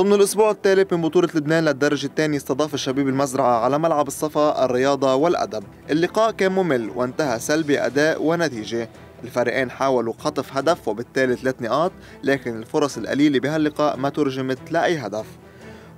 ضمن الأسبوع الثالث من بطولة لبنان للدرجة الثاني، استضاف الشبيب المزرعة على ملعب الصفا الرياضة والأدب. اللقاء كان ممل وانتهى سلبي أداء ونتيجة. الفريقين حاولوا خطف هدف وبالتالي 3 نقاط، لكن الفرص القليلة بهاللقاء ما ترجمت لأي هدف.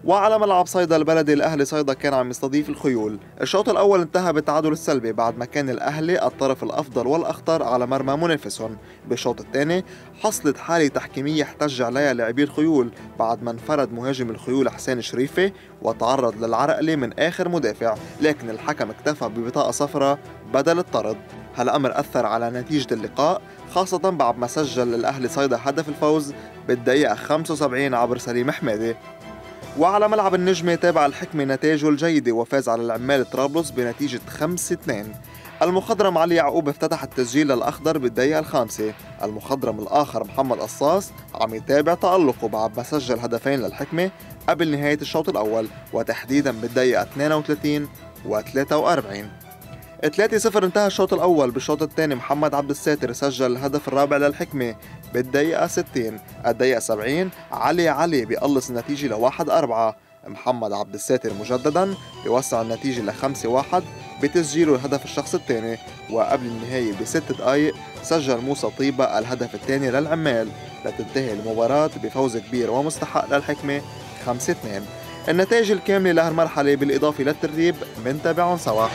وعلى ملعب صيدا البلدي، الأهلي صيدا كان عم يستضيف الخيول. الشوط الأول انتهى بالتعادل السلبي بعد ما كان الأهلي الطرف الأفضل والأخطر على مرمى منافسهم. بالشوط الثاني حصلت حالة تحكيمية احتج عليها لاعبي الخيول بعد ما انفرد مهاجم الخيول حسين شريفي وتعرض للعرقلة من آخر مدافع، لكن الحكم اكتفى ببطاقة صفراء بدل الطرد. هالأمر أثر على نتيجة اللقاء، خاصة بعد ما سجل الأهلي صيدا هدف الفوز بالدقيقة 75 عبر سليم حمادي. وعلى ملعب النجمة، تابع الحكمة نتائجه الجيدة وفاز على العمال طرابلس بنتيجة 5-2. المخضرم علي يعقوب افتتح التسجيل الأخضر بالدقيقة 5. المخضرم الآخر محمد قصاص عم يتابع تألقه بعد ما سجل هدفين للحكمة قبل نهاية الشوط الأول، وتحديدا بالدقيقة 32 و43. 3-0 انتهى الشوط الأول. بالشوط الثاني محمد عبد الساتر سجل الهدف الرابع للحكمة بالدقيقة 60. الدقيقة 70 علي بيقلص النتيجة ل 1-4. محمد عبد الساتر مجددا بيوسع النتيجة ل 5-1 بتسجيله الهدف الشخص الثاني، وقبل النهاية ب6 دقايق سجل موسى طيبه الهدف الثاني للعمال، لتنتهي المباراة بفوز كبير ومستحق للحكمة 5-2. النتائج الكاملة لهالمرحلة بالإضافة للترتيب منتابعهم سوا.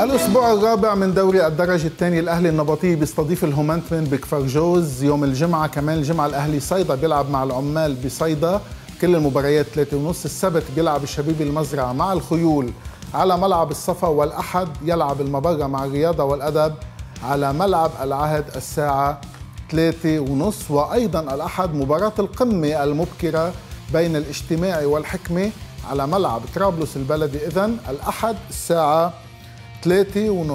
الأسبوع الرابع من دوري الدرجة الثانية، الأهلي النبطي بيستضيف الهومنتمن بكفر جوز يوم الجمعة. كمان الجمعة الأهلي صيدا بيلعب مع العمال بصيدا، كل المباريات 3:30. السبت بيلعب الشبيب المزرعة مع الخيول على ملعب الصفا، والأحد يلعب المبرة مع الرياضة والأدب على ملعب العهد الساعة 3:30. وأيضا الأحد مباراة القمة المبكرة بين الاجتماعي والحكمة على ملعب طرابلس البلدي، إذن الأحد الساعة 3:30.